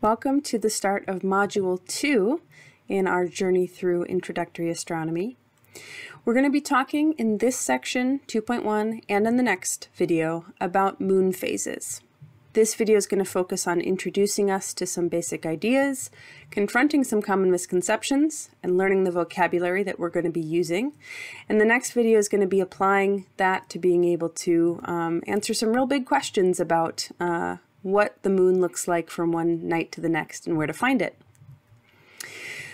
Welcome to the start of Module 2 in our journey through introductory astronomy. We're going to be talking in this section, 2.1, and in the next video about moon phases. This video is going to focus on introducing us to some basic ideas, confronting some common misconceptions, and learning the vocabulary that we're going to be using. And the next video is going to be applying that to being able to answer some real big questions about what the moon looks like from one night to the next and where to find it.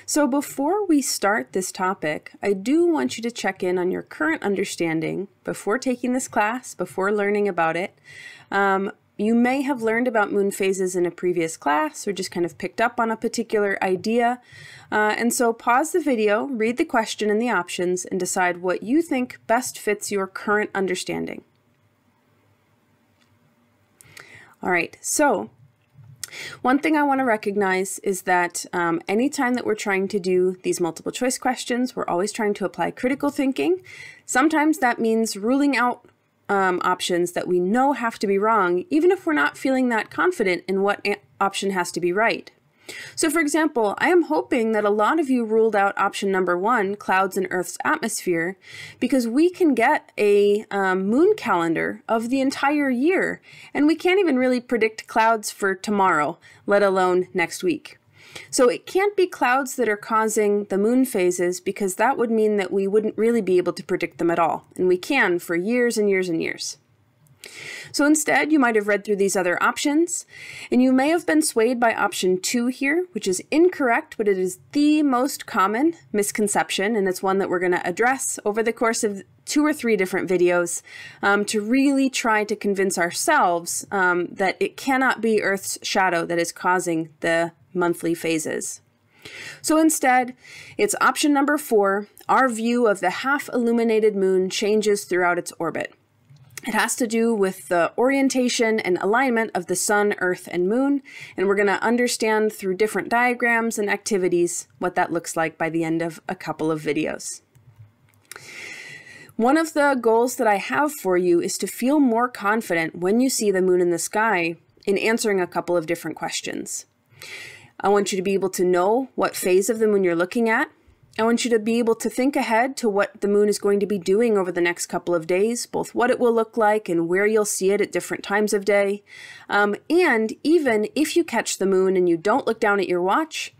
So before we start this topic, I do want you to check in on your current understanding before taking this class, before learning about it. You may have learned about moon phases in a previous class or just kind of picked up on a particular idea. And so pause the video, read the question and the options, and decide what you think best fits your current understanding. All right, so one thing I want to recognize is that anytime that we're trying to do these multiple choice questions, we're always trying to apply critical thinking. Sometimes that means ruling out options that we know have to be wrong, even if we're not feeling that confident in what option has to be right. So for example, I am hoping that a lot of you ruled out option number 1, clouds in Earth's atmosphere, because we can get a moon calendar of the entire year, and we can't even really predict clouds for tomorrow, let alone next week. So it can't be clouds that are causing the moon phases, because that would mean that we wouldn't really be able to predict them at all, and we can for years and years and years. So instead, you might have read through these other options, and you may have been swayed by option 2 here, which is incorrect, but it is the most common misconception, and it's one that we're going to address over the course of 2 or 3 different videos to really try to convince ourselves that it cannot be Earth's shadow that is causing the monthly phases. So instead, it's option number 4, our view of the half-illuminated moon changes throughout its orbit. It has to do with the orientation and alignment of the sun, earth, and moon, and we're going to understand through different diagrams and activities what that looks like by the end of a couple of videos. One of the goals that I have for you is to feel more confident when you see the moon in the sky in answering a couple of different questions. I want you to be able to know what phase of the moon you're looking at. I want you to be able to think ahead to what the moon is going to be doing over the next couple of days, both what it will look like and where you'll see it at different times of day. And even if you catch the moon and you don't look down at your watch,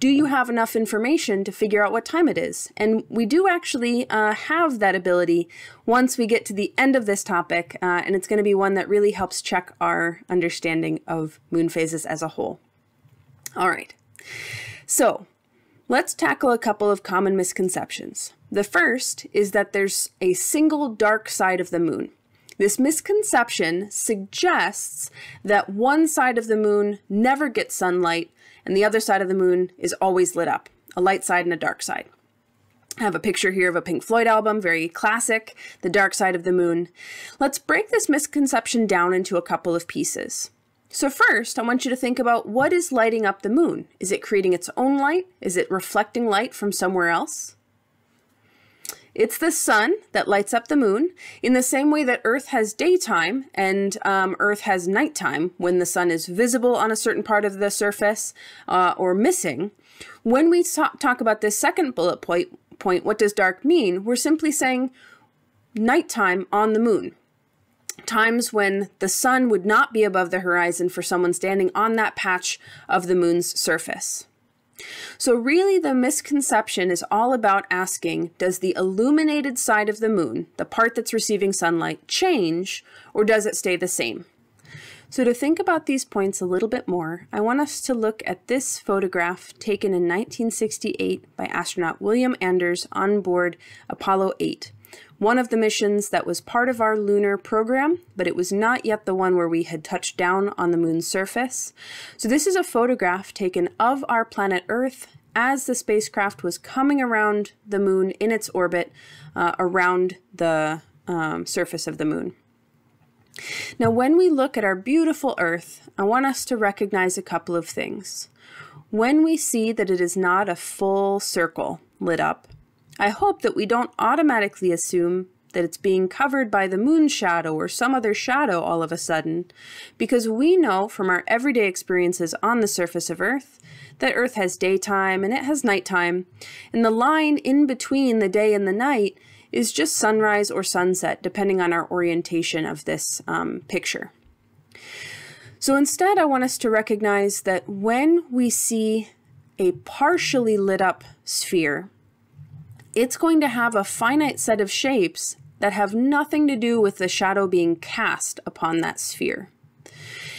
do you have enough information to figure out what time it is? And we do actually have that ability once we get to the end of this topic, and it's going to be one that really helps check our understanding of moon phases as a whole. All right, so let's tackle a couple of common misconceptions. The first is that there's a single dark side of the moon. This misconception suggests that one side of the moon never gets sunlight and the other side of the moon is always lit up, a light side and a dark side. I have a picture here of a Pink Floyd album, very classic, The Dark Side of the Moon. Let's break this misconception down into a couple of pieces. So first, I want you to think about what is lighting up the moon. Is it creating its own light? Is it reflecting light from somewhere else? It's the sun that lights up the moon in the same way that Earth has daytime and Earth has nighttime when the sun is visible on a certain part of the surface or missing. When we talk about this second bullet point, what does dark mean? We're simply saying nighttime on the moon. Times when the sun would not be above the horizon for someone standing on that patch of the moon's surface. So really the misconception is all about asking, does the illuminated side of the moon, the part that's receiving sunlight, change or does it stay the same? So to think about these points a little bit more, I want us to look at this photograph taken in 1968 by astronaut William Anders on board Apollo 8. One of the missions that was part of our lunar program, but it was not yet the one where we had touched down on the moon's surface. So this is a photograph taken of our planet Earth as the spacecraft was coming around the moon in its orbit around the surface of the moon. Now, when we look at our beautiful Earth, I want us to recognize a couple of things. When we see that it is not a full circle lit up, I hope that we don't automatically assume that it's being covered by the moon shadow or some other shadow all of a sudden, because we know from our everyday experiences on the surface of Earth that Earth has daytime and it has nighttime, and the line in between the day and the night is just sunrise or sunset, depending on our orientation of this picture. So instead, I want us to recognize that when we see a partially lit up sphere, it's going to have a finite set of shapes that have nothing to do with the shadow being cast upon that sphere.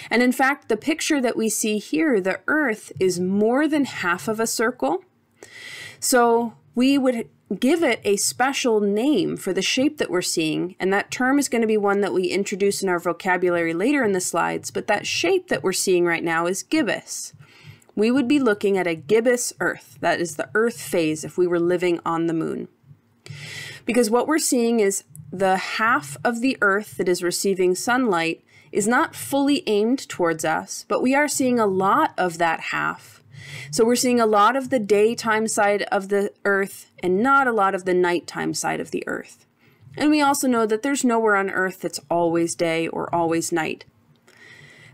And in fact, the picture that we see here, the Earth, is more than half of a circle. So we would give it a special name for the shape that we're seeing, and that term is going to be one that we introduce in our vocabulary later in the slides, but that shape that we're seeing right now is gibbous. We would be looking at a gibbous Earth. That is the Earth phase if we were living on the moon. Because what we're seeing is the half of the Earth that is receiving sunlight is not fully aimed towards us, but we are seeing a lot of that half. So we're seeing a lot of the daytime side of the Earth and not a lot of the nighttime side of the Earth. And we also know that there's nowhere on Earth that's always day or always night.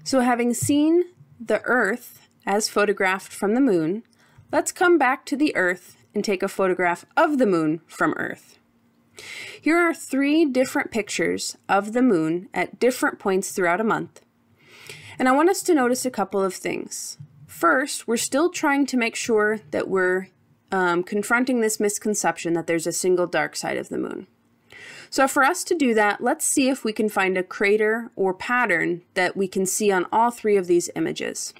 So having seen the Earth as photographed from the moon, let's come back to the Earth and take a photograph of the moon from Earth. Here are three different pictures of the moon at different points throughout a month. And I want us to notice a couple of things. First, we're still trying to make sure that we're confronting this misconception that there's a single dark side of the moon. So for us to do that, let's see if we can find a crater or pattern that we can see on all three of these images.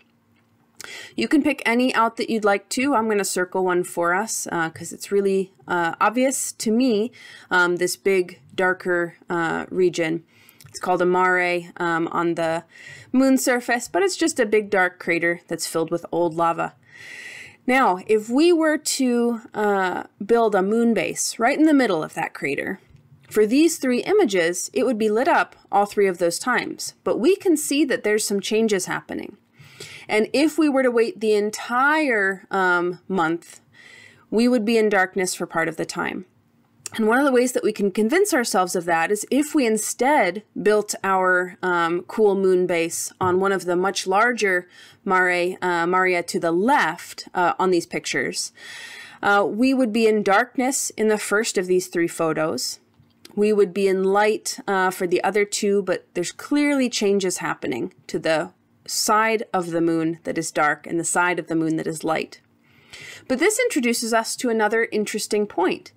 You can pick any out that you'd like to. I'm going to circle one for us because it's really obvious to me, this big darker region. It's called a mare on the moon's surface, but it's just a big dark crater that's filled with old lava. Now, if we were to build a moon base right in the middle of that crater, for these three images, it would be lit up all three of those times. But we can see that there's some changes happening. And if we were to wait the entire month, we would be in darkness for part of the time. And one of the ways that we can convince ourselves of that is if we instead built our cool moon base on one of the much larger maria to the left on these pictures, we would be in darkness in the first of these three photos. We would be in light for the other two, but there's clearly changes happening to the side of the moon that is dark and the side of the moon that is light. But this introduces us to another interesting point.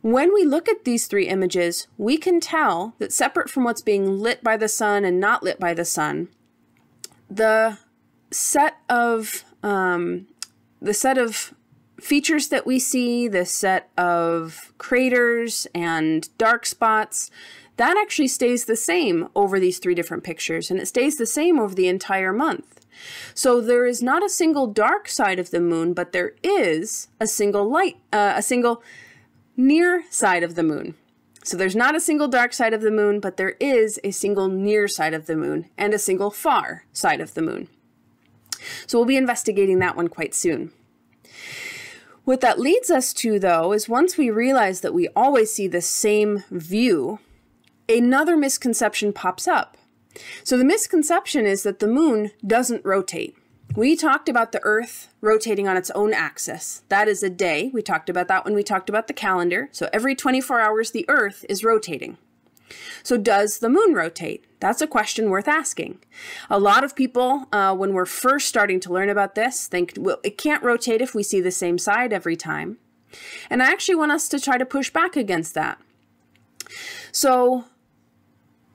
When we look at these three images, we can tell that separate from what's being lit by the sun and not lit by the sun, the set of features that we see, the set of craters and dark spots, that actually stays the same over these three different pictures, and it stays the same over the entire month. So there is not a single dark side of the moon, but there is a single near side of the moon. So there's not a single dark side of the moon, but there is a single near side of the moon and a single far side of the moon. So we'll be investigating that one quite soon. What that leads us to, though, is once we realize that we always see the same view, another misconception pops up. So the misconception is that the moon doesn't rotate. We talked about the Earth rotating on its own axis. That is a day. We talked about that when we talked about the calendar. So every 24 hours, the Earth is rotating. So does the moon rotate? That's a question worth asking. A lot of people, when we're first starting to learn about this, think, well, it can't rotate if we see the same side every time. And I actually want us to try to push back against that. So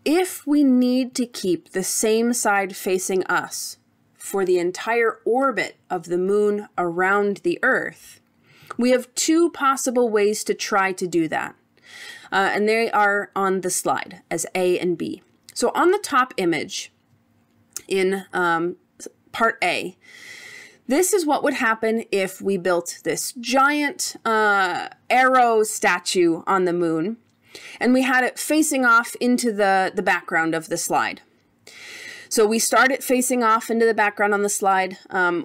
if we need to keep the same side facing us for the entire orbit of the moon around the Earth, we have two possible ways to try to do that. And they are on the slide as A and B. So on the top image in part A, this is what would happen if we built this giant arrow statue on the moon, and we had it facing off into the background of the slide. So we start it facing off into the background on the slide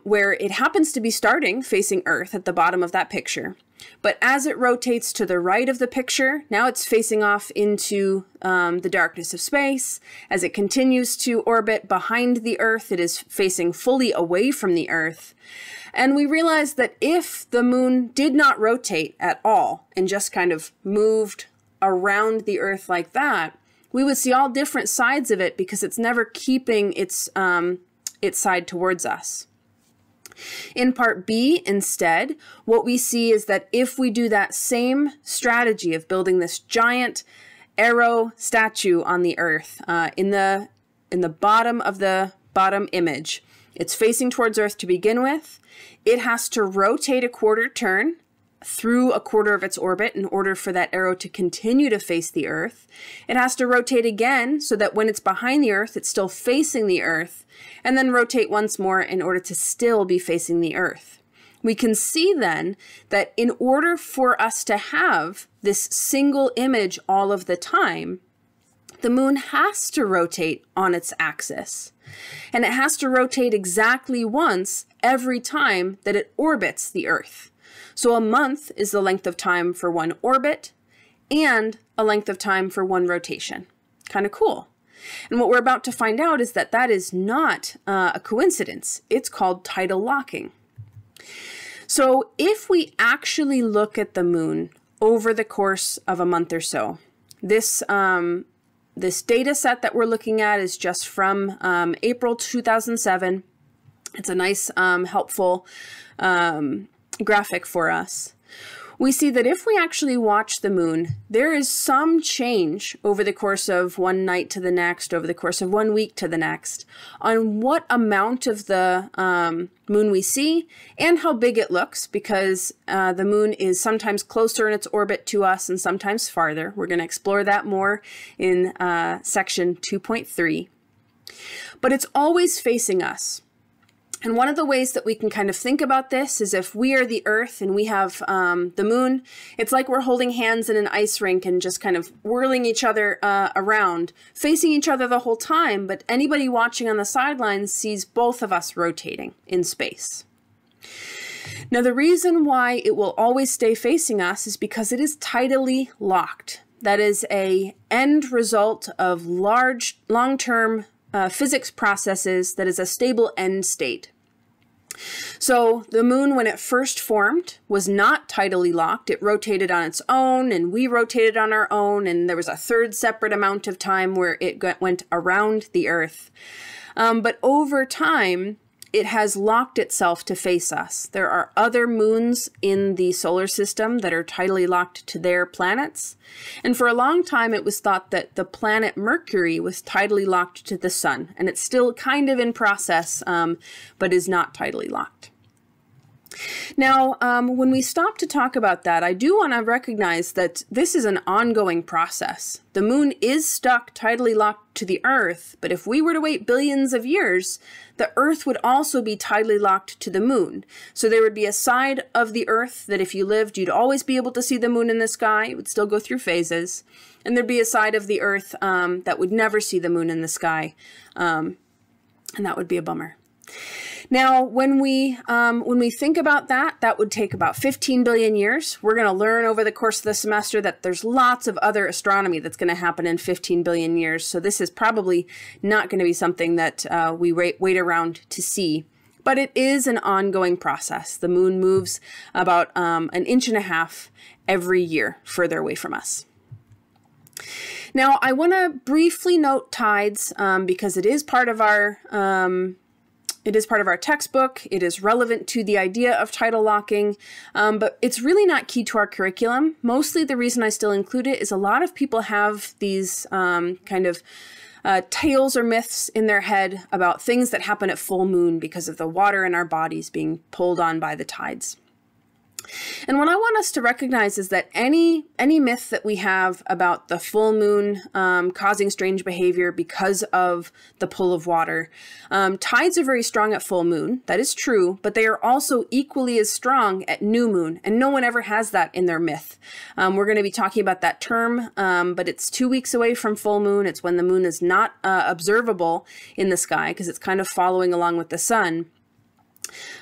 where it happens to be starting facing Earth at the bottom of that picture. But as it rotates to the right of the picture, now it's facing off into the darkness of space. As it continues to orbit behind the Earth, it is facing fully away from the Earth. And we realize that if the moon did not rotate at all and just kind of moved around the Earth like that, we would see all different sides of it because it's never keeping its side towards us. In part B, instead, what we see is that if we do that same strategy of building this giant arrow statue on the Earth, in the bottom of the bottom image, it's facing towards Earth to begin with. It has to rotate a quarter turn through a quarter of its orbit in order for that arrow to continue to face the Earth. It has to rotate again so that when it's behind the Earth, it's still facing the Earth, and then rotate once more in order to still be facing the Earth. We can see then that in order for us to have this single image all of the time, the moon has to rotate on its axis, and it has to rotate exactly once every time that it orbits the Earth. So a month is the length of time for one orbit and a length of time for one rotation. Kind of cool. And what we're about to find out is that that is not a coincidence. It's called tidal locking. So if we actually look at the moon over the course of a month or so, this data set that we're looking at is just from April 2007. It's a nice, helpful graphic for us. We see that if we actually watch the moon, there is some change over the course of one night to the next, over the course of 1 week to the next, on what amount of the moon we see and how big it looks, because the moon is sometimes closer in its orbit to us and sometimes farther. We're going to explore that more in section 2.3. But it's always facing us. And one of the ways that we can kind of think about this is if we are the Earth and we have the moon, it's like we're holding hands in an ice rink and just kind of whirling each other around, facing each other the whole time, but anybody watching on the sidelines sees both of us rotating in space. Now, the reason why it will always stay facing us is because it is tidally locked. That is an end result of large, long-term physics processes that is a stable end state. So the moon, when it first formed, was not tidally locked. It rotated on its own, and we rotated on our own, and there was a third separate amount of time where it went around the Earth. But over time, it has locked itself to face us. There are other moons in the solar system that are tidally locked to their planets. And for a long time, it was thought that the planet Mercury was tidally locked to the sun. And it's still kind of in process, but is not tidally locked. Now, when we stop to talk about that, I do want to recognize that this is an ongoing process. The moon is stuck tidally locked to the Earth, but if we were to wait billions of years, the Earth would also be tidally locked to the moon. So there would be a side of the Earth that if you lived, you'd always be able to see the moon in the sky. It would still go through phases. And there'd be a side of the Earth that would never see the moon in the sky. And that would be a bummer. Now, when we think about that, that would take about 15 billion years. We're going to learn over the course of the semester that there's lots of other astronomy that's going to happen in 15 billion years. So this is probably not going to be something that we wait around to see. But it is an ongoing process. The moon moves about 1.5 inches every year further away from us. Now, I want to briefly note tides because it is part of our... It is part of our textbook. It is relevant to the idea of tidal locking, but it's really not key to our curriculum. Mostly the reason I still include it is a lot of people have these kind of tales or myths in their head about things that happen at full moon because of the water in our bodies being pulled on by the tides. And what I want us to recognize is that any myth that we have about the full moon causing strange behavior because of the pull of water, tides are very strong at full moon, that is true, but they are also equally as strong at new moon, and no one ever has that in their myth. We're going to be talking about that term, but it's 2 weeks away from full moon. It's when the moon is not observable in the sky because it's kind of following along with the sun.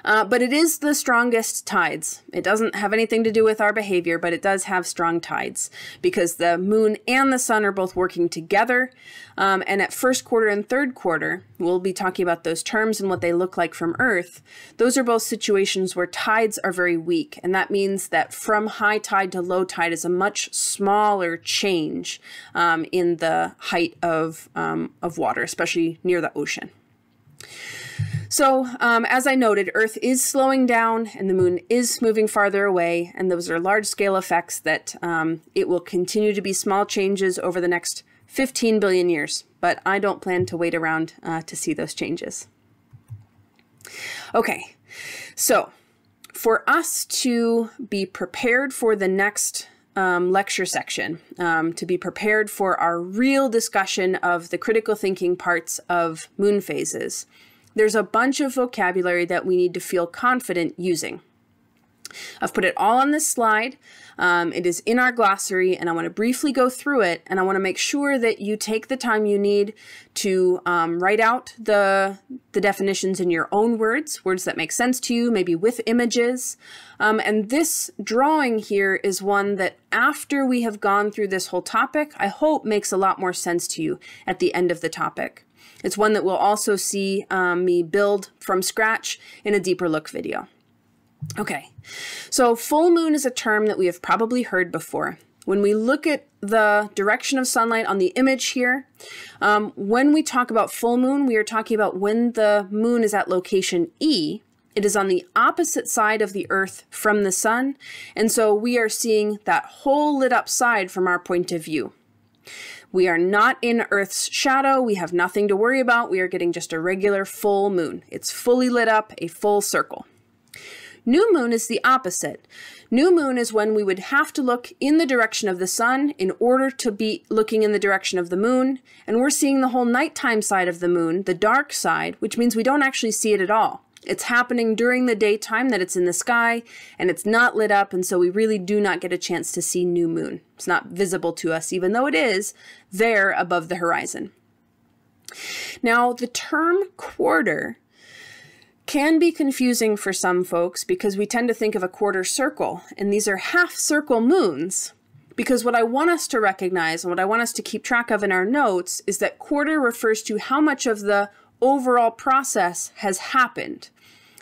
But it is the strongest tides. It doesn't have anything to do with our behavior, but it does have strong tides because the moon and the sun are both working together. And at first quarter and third quarter, we'll be talking about those terms and what they look like from Earth. Those are both situations where tides are very weak. And that means that from high tide to low tide is a much smaller change in the height of water, especially near the ocean. So as I noted, Earth is slowing down and the moon is moving farther away, and those are large-scale effects that it will continue to be small changes over the next 15 billion years, but I don't plan to wait around to see those changes. Okay, so for us to be prepared for the next lecture section, to be prepared for our real discussion of the critical thinking parts of moon phases, there's a bunch of vocabulary that we need to feel confident using. I've put it all on this slide. It is in our glossary, and I want to briefly go through it, and I want to make sure that you take the time you need to write out the definitions in your own words, words that make sense to you, maybe with images. And this drawing here is one that after we have gone through this whole topic, I hope makes a lot more sense to you at the end of the topic. It's one that we'll also see me build from scratch in a deeper look video. Okay, so full moon is a term that we have probably heard before. When we look at the direction of sunlight on the image here, when we talk about full moon, we are talking about when the moon is at location E. It is on the opposite side of the Earth from the sun, and so we are seeing that whole lit up side from our point of view. We are not in Earth's shadow. We have nothing to worry about. We are getting just a regular full moon. It's fully lit up, a full circle. New moon is the opposite. New moon is when we would have to look in the direction of the sun in order to be looking in the direction of the moon. And we're seeing the whole nighttime side of the moon, the dark side, which means we don't actually see it at all. It's happening during the daytime that it's in the sky, and it's not lit up, and so we really do not get a chance to see new moon. It's not visible to us, even though it is there above the horizon. Now, the term quarter can be confusing for some folks because we tend to think of a quarter circle, and these are half-circle moons. Because what I want us to recognize and what I want us to keep track of in our notes is that quarter refers to how much of the overall process has happened.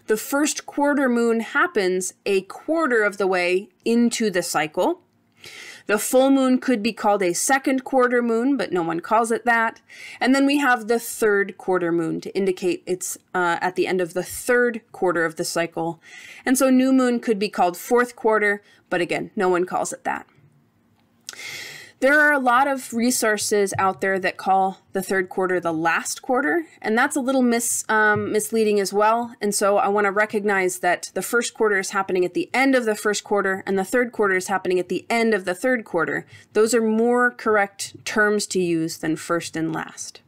The first quarter moon happens a quarter of the way into the cycle. The full moon could be called a second quarter moon, but no one calls it that. And then we have the third quarter moon to indicate it's at the end of the third quarter of the cycle. And so new moon could be called fourth quarter, but again, no one calls it that. There are a lot of resources out there that call the third quarter the last quarter, and that's a little misleading as well. And so I want to recognize that the first quarter is happening at the end of the first quarter, and the third quarter is happening at the end of the third quarter. Those are more correct terms to use than first and last.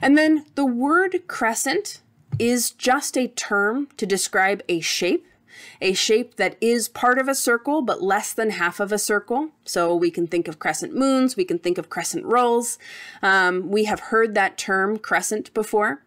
And then the word crescent is just a term to describe a shape that is part of a circle, but less than half of a circle. So we can think of crescent moons, we can think of crescent rolls. We have heard that term crescent before.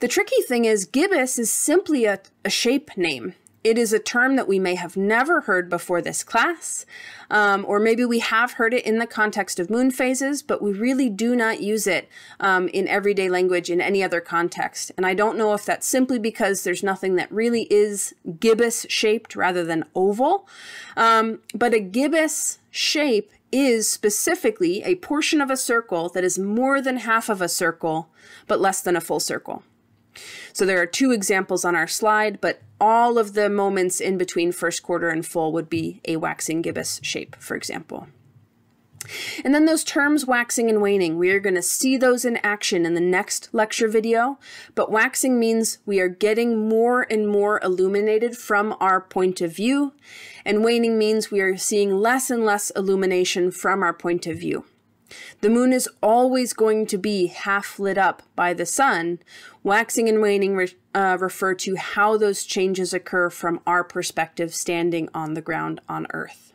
The tricky thing is gibbous is simply a shape name. It is a term that we may have never heard before this class, or maybe we have heard it in the context of moon phases, but we really do not use it in everyday language in any other context. And I don't know if that's simply because there's nothing that really is gibbous-shaped rather than oval, but a gibbous shape is specifically a portion of a circle that is more than half of a circle, but less than a full circle. So there are two examples on our slide, but all of the moments in between first quarter and full would be a waxing gibbous shape, for example. And then those terms waxing and waning, we are going to see those in action in the next lecture video, but waxing means we are getting more and more illuminated from our point of view, and waning means we are seeing less and less illumination from our point of view. The moon is always going to be half lit up by the sun. Waxing and waning refer to how those changes occur from our perspective standing on the ground on Earth.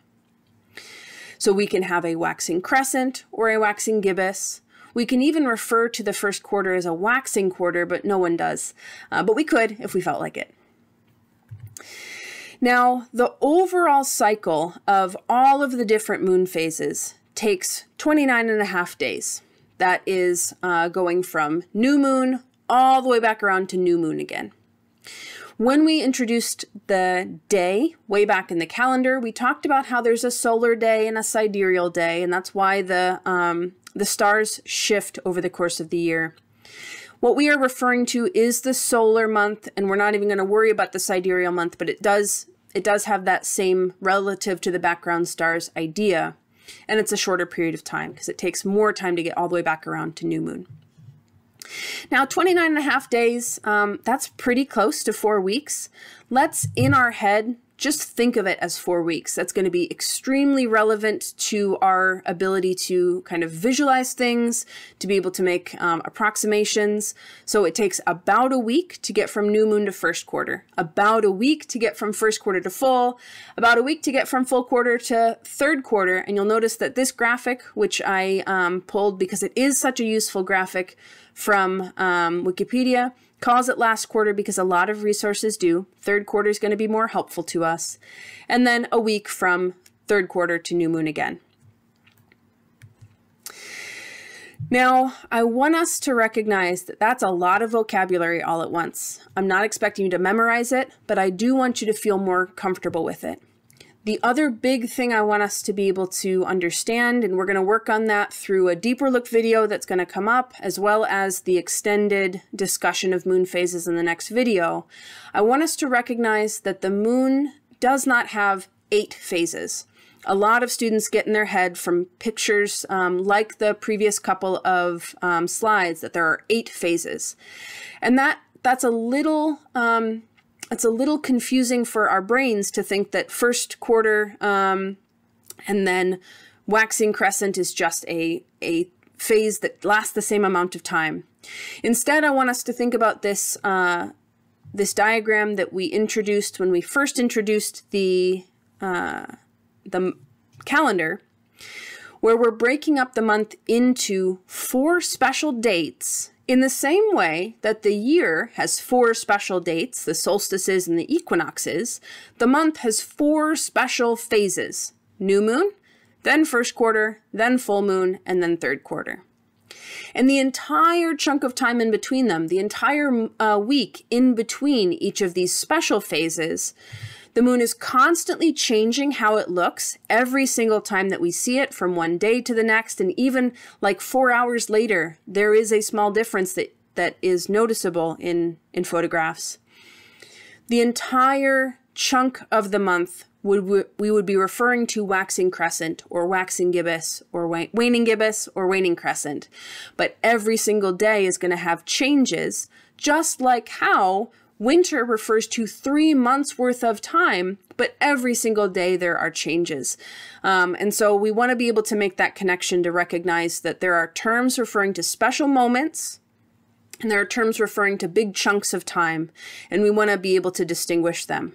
So we can have a waxing crescent or a waxing gibbous, We can even refer to the first quarter as a waxing quarter, but no one does. But we could if we felt like it. Now, the overall cycle of all of the different moon phases takes 29 and a half days. That is going from new moon all the way back around to new moon again. When we introduced the day way back in the calendar, we talked about how there's a solar day and a sidereal day, and that's why the stars shift over the course of the year. What we are referring to is the solar month, and we're not even going to worry about the sidereal month, but it does have that same relative to the background stars idea, and it's a shorter period of time because it takes more time to get all the way back around to new moon. Now, 29 and a half days, that's pretty close to 4 weeks. Let's, in our head, just think of it as 4 weeks. That's going to be extremely relevant to our ability to kind of visualize things, to be able to make approximations. So it takes about a week to get from new moon to first quarter, about a week to get from first quarter to full, about a week to get from full quarter to third quarter. And you'll notice that this graphic, which I pulled because it is such a useful graphic from Wikipedia, calls it last quarter because a lot of resources do. Third quarter is going to be more helpful to us. And then a week from third quarter to new moon again. Now, I want us to recognize that that's a lot of vocabulary all at once. I'm not expecting you to memorize it, but I do want you to feel more comfortable with it. The other big thing I want us to be able to understand, and we're going to work on that through a deeper look video that's going to come up, as well as the extended discussion of moon phases in the next video. I want us to recognize that the moon does not have 8 phases. A lot of students get in their head from pictures like the previous couple of slides that there are 8 phases. And that's a little... it's a little confusing for our brains to think that first quarter and then waxing crescent is just a phase that lasts the same amount of time. Instead, I want us to think about this, this diagram that we introduced when we first introduced the calendar, where we're breaking up the month into 4 special dates. In the same way that the year has 4 special dates, the solstices and the equinoxes, the month has 4 special phases: new moon, then first quarter, then full moon, and then third quarter. And the entire chunk of time in between them, the entire week in between each of these special phases, the moon is constantly changing how it looks every single time that we see it, from one day to the next, and even like 4 hours later, there is a small difference that is noticeable in photographs. The entire chunk of the month we would be referring to waxing crescent, or waxing gibbous, or waning gibbous, or waning crescent. But every single day is going to have changes, just like how winter refers to 3 months worth of time, but every single day there are changes. And so we want to be able to make that connection, to recognize that there are terms referring to special moments and there are terms referring to big chunks of time, and we want to be able to distinguish them.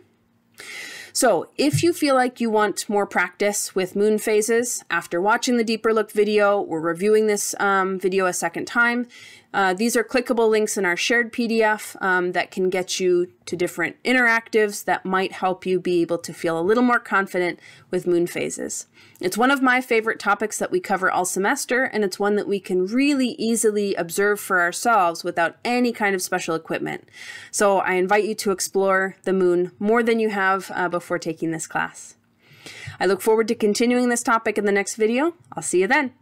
So if you feel like you want more practice with moon phases after watching the Deeper Look video or reviewing this video a second time, these are clickable links in our shared PDF that can get you to different interactives that might help you be able to feel a little more confident with moon phases. It's one of my favorite topics that we cover all semester, and it's one that we can really easily observe for ourselves without any kind of special equipment. So I invite you to explore the moon more than you have before taking this class. I look forward to continuing this topic in the next video. I'll see you then.